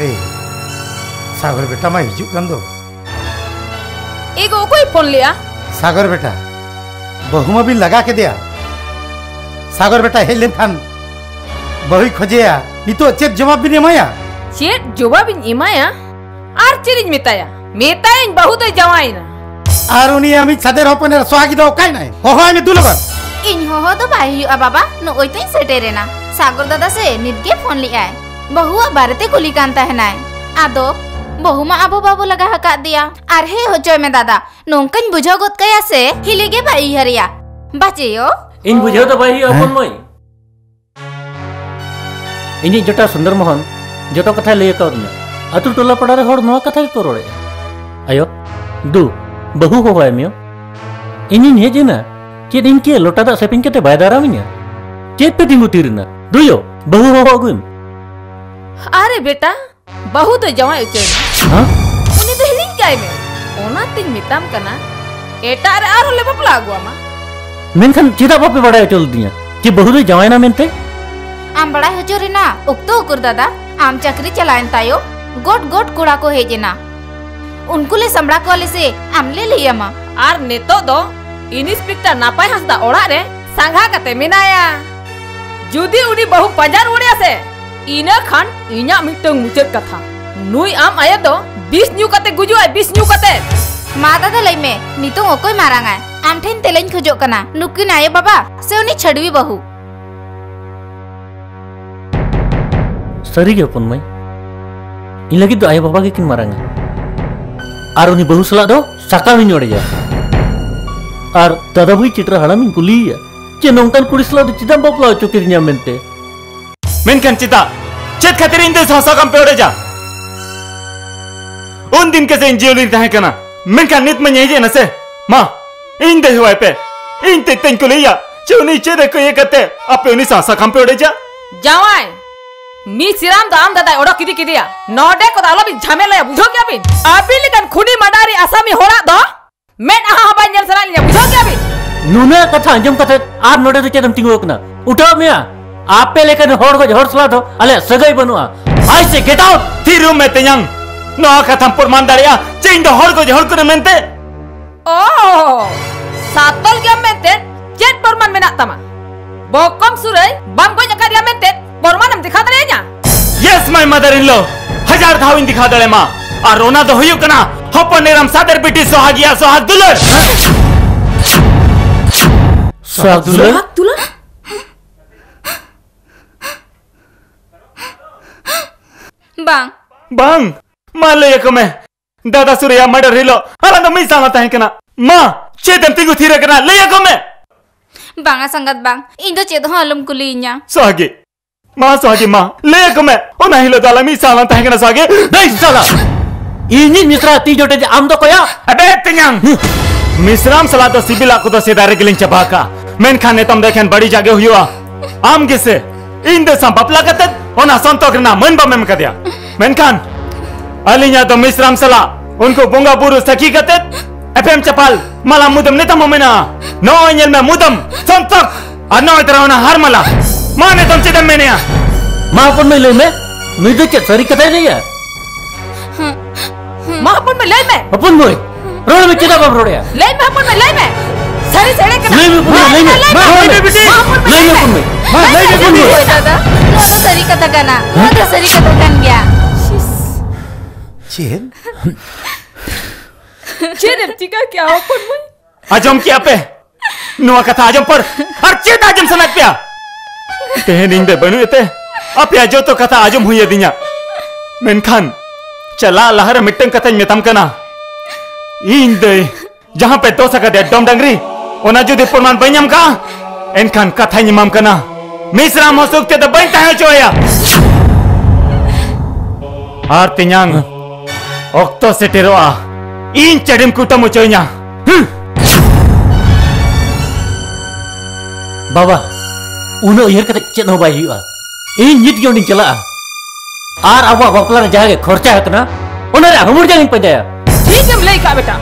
रे सागर बेटा मा हिजू कान दो एगो कोई फोन लिया सागर बेटा बहुमा भी लगा के दिया सागर बेटा हेलेन खान बहु खोजेया नितो चेत जवाब भी नेमाया चेत जवाब भी नेमाया आर चेरिज मेताया मेताया बहु तो जवाई ना आर उनी आमी छादेर होपनेर स्वागी दो काई नाय होहो आमी दुलगन इन होहो तो बाई आ बाबा न ओइतै सेटेरेना सागर दादा से निदके फोन लियाय बहुआ बारते कुली कांता है नाय आदो बहुमा आबो बाबो लगा हका दिया आर हे होचय में दादा नोंकन बुझो गत कया से हिलेगे बाई हरिया बाचेयो इन बुझो तो बाई अपन मई इनी जटा सुंदर मोहन जटा कथा लय करने अतु टोला पडारे होड़ नो कथा को रोड़े आयो दु बहु हो भाई मियो इनी ने जेना के दिन के लोटा दा सेपिंग केते बाय दाराविना के पे दिमु तीरना दुयो बहु हो अगुन अरे बेटा बहु तो जवाई उचेन हां उनी तो हिलिन काय में ओना तीन मिताम कना एटा रे आरो ले बाप लागवा मा मेनखन चिदा बापे बड़ा चल दिया कि बहु तो जवाई ना मेनते आम बड़ा हजोरी ना उक्तो उकुर दादा आम चक्री चलायन तायो गोट गोट कोड़ा को हेजना उनको ले संबड़ा को ले से आम ले लिया मा आर नेतो दो इन्स्पेक्टर नापाय हसदा ओड़ा रे सांगा कते मिनाया जुदी उनी बहु पंजार उड़िया से इना खान इना मिटंग मुचेत कथा नुई आम आया तो 20 न्यू कते गुजु आय 20 न्यू कते मादा दा लई में नितो ओकोय मारांगा आम ठेन तेलेन खजो कना नुकिन आये बाबा से उनी छडवी बहु सरी गे अपन मई इन लगी तो आये बाबा के किन मारांगा आर उनी बहु सला दो साका मिन ओड़े जा आर दादा भाई चित्र हाड़ा मिन पुलिया के नोंकन कुड़िसला दो चिदा बापला चुकिरिया मेनते मेनखन चिता चेत खातिर इन देश हसा कम पेड़े जा उन दिन के से इंजीवली तहे कना मेनखन नित में यही न से मां इन देश वाय पे इन ते तेन को लिया चोनी चेरे को ये करते अपे उनी सासा कम पेड़े जा जावाय मी सिराम दाम दादा ओडो किदी किदिया नोडे को दालो भी झमेला बुझो क्या बिन अभी लेकिन खुनी मडारी आसामी होड़ा दो मैं आहा बाय जन सरा लिया बुझो क्या बिन नुने कथा अंजम कथे आप नोडे तो चेदम टिंगो कना उठो मिया आप पे लेकर होड़ को झोड़ सला दो अले सगाई बनुआ आई से गेट आउट थी रूम में तेयंग नो खतम प्रमाण दाड़िया चेंज द होड़ को झोड़ कर मेनते ओ सातल के मेनते चेट प्रमाण में ना तमा बकम सुरई बम को जकरिया मेनते प्रमाण हम दिखा दे ना yes my mother in law हजार धाव इन दिखा दले मां आ रोना तो होयो कना हपन नेरम सादर बेटी सोहागिया सोहा दुलर सोहा दुलर बांग बांग माले एक में दादा सुरया मर्डर हिलो अला तो मी सांगता है कना मां चेतन तिगु थिरे कना ले एक में बांगा संगत बांग इंदो चेत हलम कुलीन्या सोहागे मां सोहागे मां ले एक में ओ ना हिलो दाला मी सांगता है कना सोहागे नहीं साला इनी मिश्रा ती जोटे आम दो कोया अबे तियांग मिश्राम सला तो सिबिला को तो सीधा रेगलिन चबाका मेन खाने तुम देखन बड़ी जागे हुआ आम किसे इंदे संपपला कत ओना संतोक ना मन बम में कदिया मेनखान अलिया तो मिश्राम सला उनको बोंगा बुरु सखी कते एफएम चपाल मला मुदम नेता मोमेना नो एंजल में मुदम संतोक अनो इतराना हर मला माने तुम चिदम में नया मापन में ले में मुदे के सरी कते नहीं है मापन में ले में अपन मोय रोड में चिदा बाप रोड़या ले में अपन में ले में सरी सड़े कना ले में ले में ले में अपन में मां ले अपन में दादा सरी कथा गाना तो सरी कथा गान गया चेन चेन टिका क्या हो पर मैं आजम क्या पे नवा कथा आजम पर हर चीज आजम सनक पिया ते दिन दे बनु एते आप या जो तो कथा आजम हुई दिया मेन खान चला लहर मिटन कथा में तम कना इन दे जहां पे तो सका दे डम डंगरी ओना जो दे प्रमाण बयम का एन खान कथा निमाम कना मिश्रा मसुक ते तो बनता है चोया आर तियांग ओक्तो से टेरोआ इन चडम कुटम चोया बाबा उनो उयर कते चेनो बाई हुआ इन नित जोंडी चला आर आवा बकला रे जागे खर्चा है तना ओने रे हमर जागिन पजाया ठीक हम लेका बेटा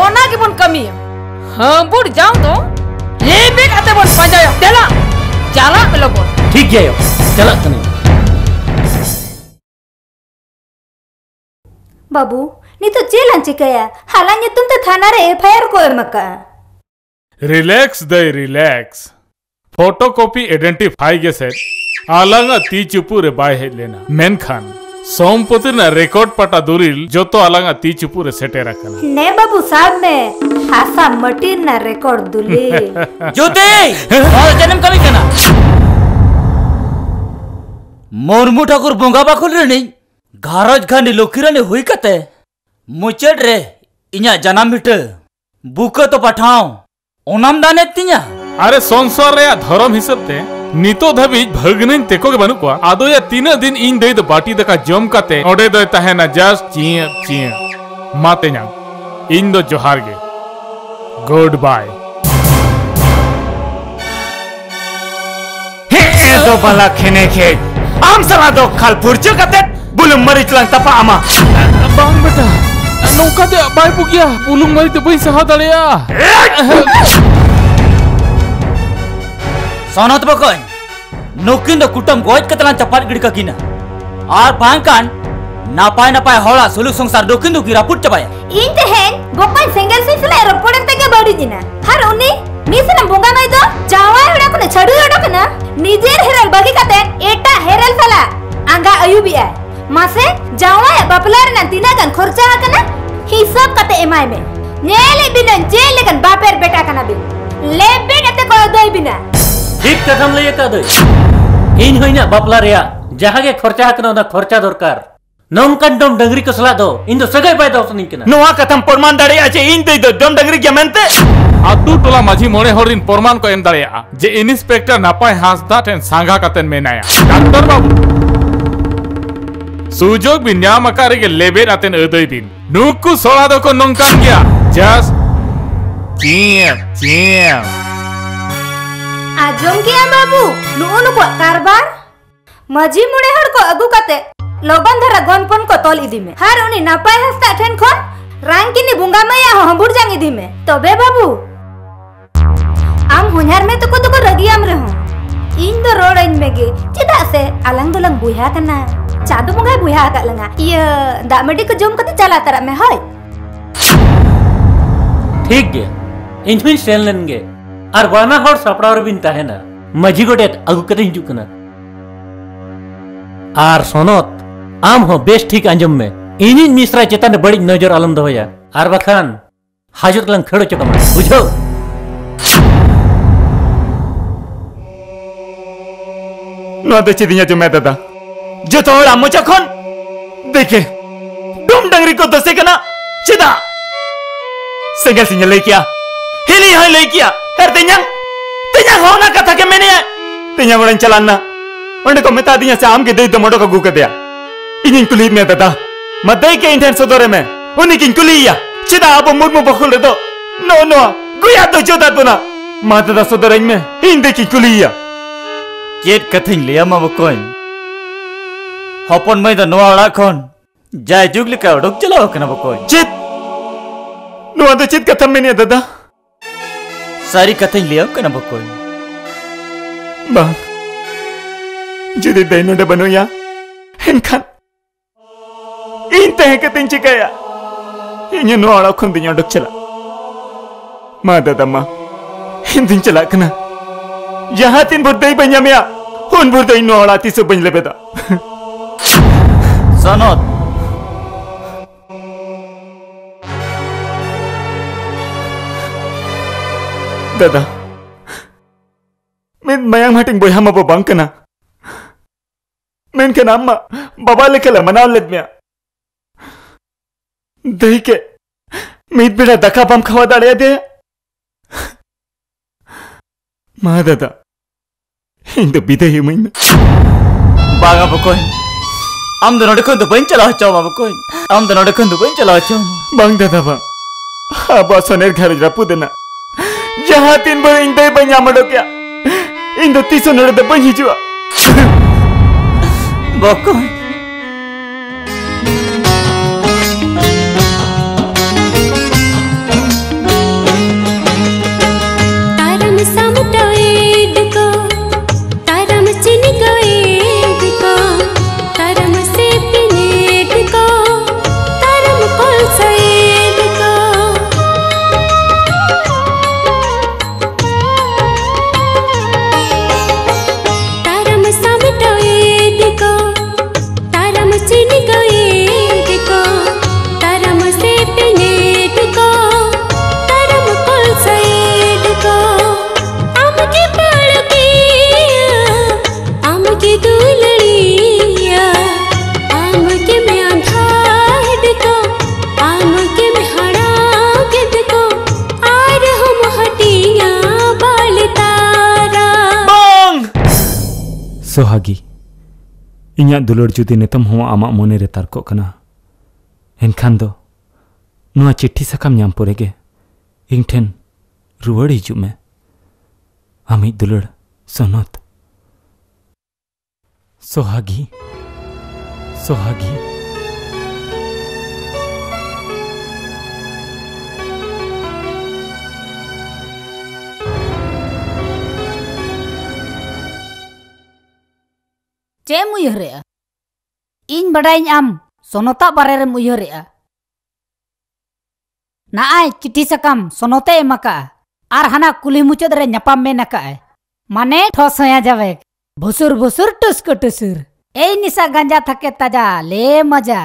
ओना के बन कमी हम बुड़ जाऊ तो ये बे कते बन पजाया तेला चला पे लोगों ठीक है यो चला तने बाबू नी तो जेल चिकाया हाला तुम तो थाना रे एफआईआर को मका। रिलैक्स दे रिलैक्स फोटोकॉपी आइडेंटिफाई गे से आलंगा ती चुपू रे बाय हे लेना मेनखान सम्पत्ति ना रिकॉर्ड पटा दुरिल जो तो आलंगा ती चुपू रे सेटेरा कना ने बाबू साहब में हासा मटी ना रिकॉर्ड दुली जोते और जन्म कमी कना मुर्मू ठाकुर बोंगा बाखुल रे नहीं घारज खानी लोकीरानी हुई कते मुचेड रे इना जन्म बिट बुके तो पठाओ ओनाम दाने तिया अरे संसार रे धर्म हिसाब ते नितो धाबी भगनेन तेको के बनू को आदो या तीना दिन इन दे द बाटी दका जम काते ओडे दय तहे ना जस्ट चिय चिय माते ना इन दो जोहार गे गुड बाय हे दो बाला खेने खे आम सला दो खाल पुरचो काते बुलुम मरीच लांग तपा आमा बांग बेटा नौका दे बाय पुगिया बुलुम मरीच बई सहा दलिया सनत बकन नोकिन द कुटम गोज कतला चपाट गिड़ ककिना आर बांकान नापाय नापाय होला सुलु संसार दोकिन दुकी रापुट चबाया इन तहे गोपाल सेंगल से चले रपोडन तके बाडी दिना हर उनी मिसना बोंगा माई दो जावा हडा कोने छडु हडा कोना निजेर हेरल बागी काते एटा हेरल फला आंगा अयुबिया मासे जावा बापला रे नतिना गन खर्चा कना हिसाब काते एमाय में नेले बिन जेल गन बापेर बेटा कना बि ले बेटा ते को दोय बिना ठीक कदम ले का दई इन होइना बापला रेया जहां के खर्चा हकनो ना खर्चा दरकार नमकन डम डंगरी कसला दो इन दो सगई पाय दो सुनी केना नोआ कथम प्रमाण दाड़िया छे इन दई दो डम डंगरी के मेनते आतु टोला माझी मोरे होरिन प्रमाण को एम दाड़िया जे इंस्पेक्टर नापाय हासदा टेन सांगा कतन मेनाया डॉक्टर बाबू सुजोग बिन्या मकार के लेबे रतन अदई दिन नुकु सोला दो को नमकन गया जस्ट चीम चीम आजम के बाबू नुनु को कारबार मजी मुड़े हर को अगु कते लोबन धरा गनपन को तोल इदी में हर उनी नापाय हस्ता ठन खोन रांकिनी बुंगा मया हमबुर जांग इदी में तबे बाबू आम हुनर में तो को रगियाम रहू इन दो रोडन मेगे चिदा से अलंग दुलंग बुया कना चादु मुंगा बुया का लंगा ये दामडी को जोम कते चला तरह में होय ठीक गे इनफिन सेल लेंगे और वाना हर सापड़ा बिन तहे ना मजी गोटे अगु कते हिजू कना आर सोनत आम हो बेस ठीक आंजम में इनी मिश्रा चेतन बड़ी नजर आलम दोया आर बखान हाजत लंग खड़ो चकम बुझो ना देची दिया जो मैं दादा जो तो रामो चखन देखे डुम डंगरी को दसे कना चिदा सेंगल सिंह ले किया हिली हाय ले किया तेन्यां, तेन्यां होना कथा के मैंने तेन्यां बड़न चलाना उन्हें को मिता दिया से आम के दे मोटो का गुक दिया इनिंग कुली में दादा मत दे के इंटेंस दौरे में उन्हीं किन कुलिया चिदा आप मुर्मु बखुल दे दो नो नो गुया तो जोदा तो ना मां दादा सदर में इन दे की कुलिया केट कथिन लिया मा कोइन हपन मई द नोवाड़ा खन जाय जुगली का डुक चलाओ कना बको चित नो तो चित कथा में दादा सारी कथे लिया कना बकोई बा जदी देनो डे बनोया इनका इन तह कतिन चिकाया इन नो आड़ा खुन दिया डक चला मा दादा मा इन दिन चला कना जहां तीन बुद्धई बन्या मिया हुन बुद्धई नो आड़ा तीस बन लेबे दा सनत दादा मैं मयांग हटिंग बोया मा बबांग कना मेन के नाम मा बाबा लेके ल मनाव लेत म्या दही के मीत बेटा दका बम खवा दाड़े दे मा दादा हिंद बिदही मइन बागा बकोय आम द नडखन द बन चला चो मा बकोय आम द नडखन द बन चला चो बांग दादा बा हा बसनेर घर रपु देना जहां तीन बार इन दे बन्या मडो क्या इन दो तीसो नडे दे बन हिजुआ बको तारम सामटए डको तारम चिन गए डको तारम से पिने डको तारम ᱥᱚᱦᱟᱜᱤ, ᱤᱧᱟᱹᱜ ᱫᱩᱞᱟᱹᱲ ᱡᱩᱫᱤ ᱱᱤᱛᱚᱜ ᱦᱚᱸ ᱟᱢᱟᱜ ᱢᱚᱱᱮᱨᱮ ᱛᱟᱨᱠᱚᱜ ᱠᱟᱱᱟ, ᱮᱱᱠᱷᱟᱱ ᱫᱚ ᱱᱚᱣᱟ ᱪᱤᱴᱷᱤ ᱥᱟᱠᱟᱢ ᱧᱟᱢ ᱯᱚᱨᱮᱜᱮ ᱤᱧ ᱴᱷᱮᱱ ᱨᱩᱣᱟᱹᱲ ᱦᱤᱡᱩᱜ ᱢᱮ, ᱟᱢᱤᱡ ᱫᱩᱞᱟᱹᱲ ᱥᱚᱱᱚᱛ। ᱥᱚᱦᱟᱜᱤ, ᱥᱚᱦᱟᱜᱤ। चेम उयहरेआ इन बड़ाई आम सोनोता बारेम उयहरेआ नाए चिठी साकाम सोनोते एमका आर हाना कुली मुचद रे नपाम में नका है माने ठोसया जावे भुसुर भुसुर टुस्क टुसुर ए निसा गांजा थके ताजा ले मजा।